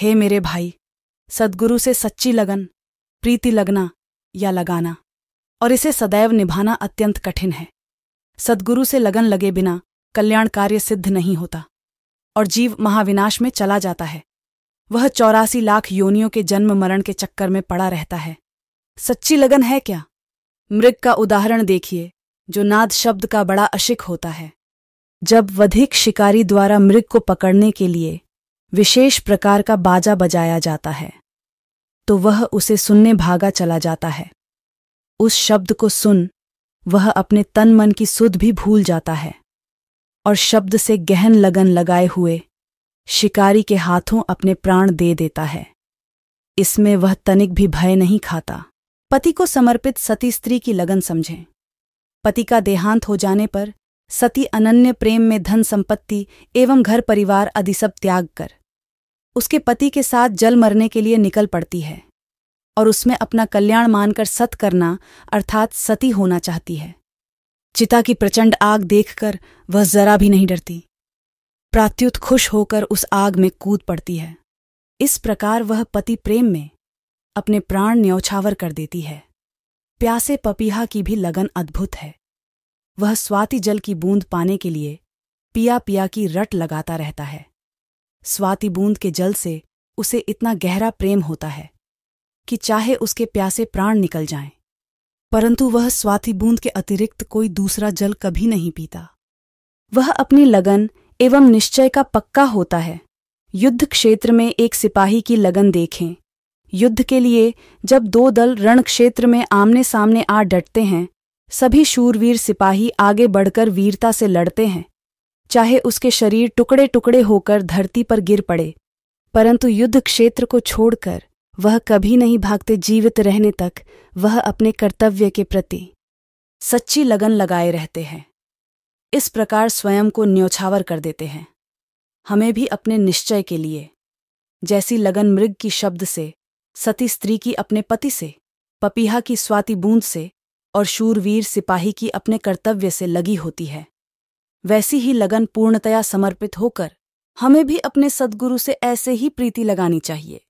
हे मेरे भाई, सद्गुरु से सच्ची लगन, प्रीति लगना या लगाना और इसे सदैव निभाना अत्यंत कठिन है। सद्गुरु से लगन लगे बिना कल्याण कार्य सिद्ध नहीं होता और जीव महाविनाश में चला जाता है। वह 84 लाख योनियों के जन्म मरण के चक्कर में पड़ा रहता है। सच्ची लगन है क्या? मृग का उदाहरण देखिए, जो नाद शब्द का बड़ा अशिक होता है। जब वधिक शिकारी द्वारा मृग को पकड़ने के लिए विशेष प्रकार का बाजा बजाया जाता है तो वह उसे सुनने भागा चला जाता है। उस शब्द को सुन वह अपने तन मन की सुध भी भूल जाता है और शब्द से गहन लगन लगाए हुए शिकारी के हाथों अपने प्राण दे देता है। इसमें वह तनिक भी भय नहीं खाता। पति को समर्पित सती स्त्री की लगन समझें। पति का देहांत हो जाने पर सती अनन्य प्रेम में धन संपत्ति एवं घर परिवार आदि सब त्याग कर उसके पति के साथ जल मरने के लिए निकल पड़ती है और उसमें अपना कल्याण मानकर सत करना अर्थात सती होना चाहती है। चिता की प्रचंड आग देखकर वह जरा भी नहीं डरती, प्रात्युत खुश होकर उस आग में कूद पड़ती है। इस प्रकार वह पति प्रेम में अपने प्राण न्यौछावर कर देती है। प्यासे पपीहा की भी लगन अद्भुत है। वह स्वाति जल की बूंद पाने के लिए पिया पिया की रट लगाता रहता है। स्वाति बूंद के जल से उसे इतना गहरा प्रेम होता है कि चाहे उसके प्यासे प्राण निकल जाएं, परंतु वह स्वाति बूंद के अतिरिक्त कोई दूसरा जल कभी नहीं पीता। वह अपनी लगन एवं निश्चय का पक्का होता है। युद्ध क्षेत्र में एक सिपाही की लगन देखें। युद्ध के लिए जब दो दल रण क्षेत्र में आमने सामने आ डटते हैं, सभी शूरवीर सिपाही आगे बढ़कर वीरता से लड़ते हैं। चाहे उसके शरीर टुकड़े टुकड़े होकर धरती पर गिर पड़े, परंतु युद्ध क्षेत्र को छोड़कर वह कभी नहीं भागते। जीवित रहने तक वह अपने कर्तव्य के प्रति सच्ची लगन लगाए रहते हैं। इस प्रकार स्वयं को न्योछावर कर देते हैं। हमें भी अपने निश्चय के लिए जैसी लगन मृग की शब्द से, सती स्त्री की अपने पति से, पपीहा की स्वाति बूंद से और शूरवीर सिपाही की अपने कर्तव्य से लगी होती है, वैसी ही लगन पूर्णतया समर्पित होकर हमें भी अपने सद्गुरु से ऐसे ही प्रीति लगानी चाहिए।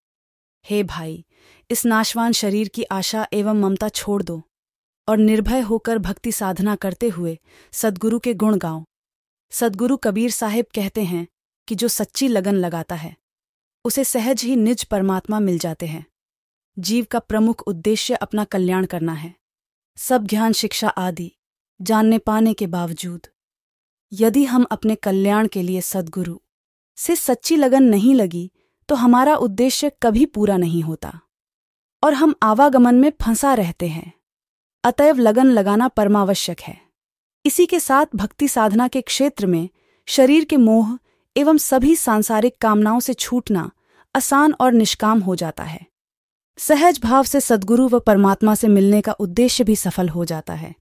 हे भाई, इस नाशवान शरीर की आशा एवं ममता छोड़ दो और निर्भय होकर भक्ति साधना करते हुए सद्गुरु के गुण गाओ। सद्गुरु कबीर साहिब कहते हैं कि जो सच्ची लगन लगाता है उसे सहज ही निज परमात्मा मिल जाते हैं। जीव का प्रमुख उद्देश्य अपना कल्याण करना है। सब ज्ञान शिक्षा आदि जानने पाने के बावजूद यदि हम अपने कल्याण के लिए सद्गुरु से सच्ची लगन नहीं लगी तो हमारा उद्देश्य कभी पूरा नहीं होता और हम आवागमन में फंसा रहते हैं। अतएव लगन लगाना परमावश्यक है। इसी के साथ भक्ति साधना के क्षेत्र में शरीर के मोह एवं सभी सांसारिक कामनाओं से छूटना आसान और निष्काम हो जाता है। सहज भाव से सद्गुरु व परमात्मा से मिलने का उद्देश्य भी सफल हो जाता है।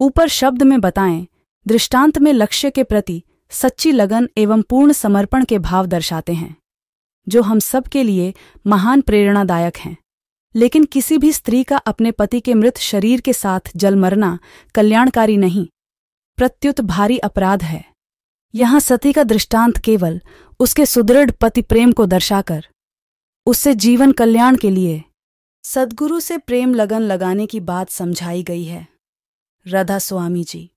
ऊपर शब्द में बताएं दृष्टांत में लक्ष्य के प्रति सच्ची लगन एवं पूर्ण समर्पण के भाव दर्शाते हैं, जो हम सब के लिए महान प्रेरणादायक हैं। लेकिन किसी भी स्त्री का अपने पति के मृत शरीर के साथ जल मरना कल्याणकारी नहीं, प्रत्युत भारी अपराध है। यहाँ सती का दृष्टांत केवल उसके सुदृढ़ पति प्रेम को दर्शाकर उससे जीवन कल्याण के लिए सद्गुरु से प्रेम लगन लगाने की बात समझाई गई है। राधा स्वामी जी।